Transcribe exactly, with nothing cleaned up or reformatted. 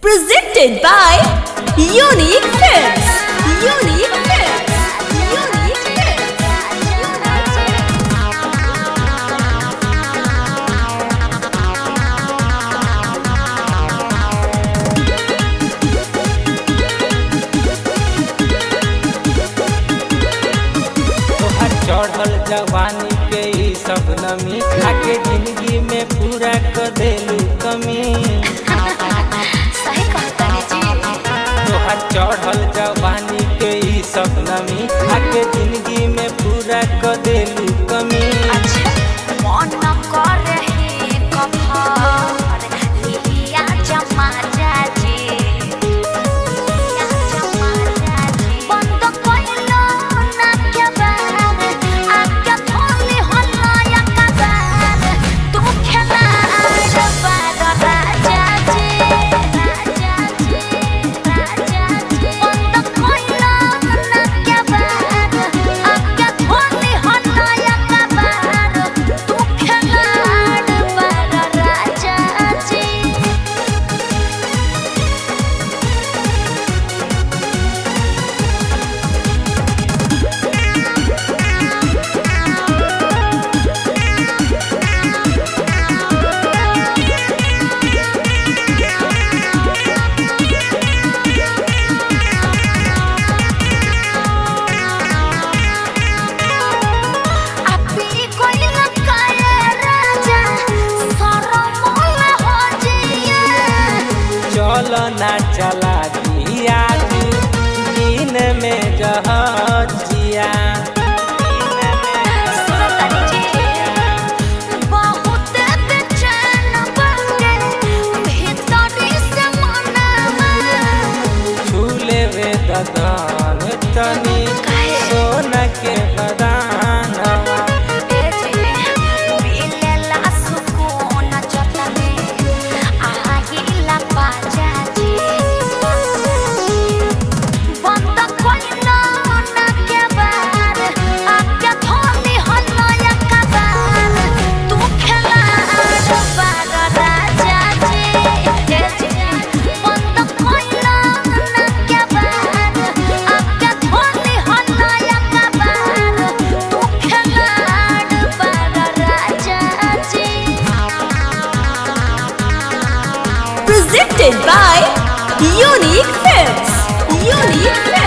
Presented by Unique Films. Unique Films. Unique Films. चढ़ल जवानी के ई सब नमी आके जिंदगी में पूरा कर देलू कमी। चढ़ल जवानी के ई सब नमी आके जिंदगी में पूरा कर देलू कमी। मन न करे लिया जमा जाजी बंद कइलो ना के बाहर आके खोली हल्ला या कजार तू खेला जबार राजा जी। चलो ना चला दिया दिन में जहजिया बहुत बेचैन बने भीतरी से मनवा झूले वे ददान तनी सोना के बदानवा by Unique Films. Unique Films.